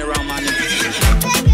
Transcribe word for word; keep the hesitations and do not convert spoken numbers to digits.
around my niggas.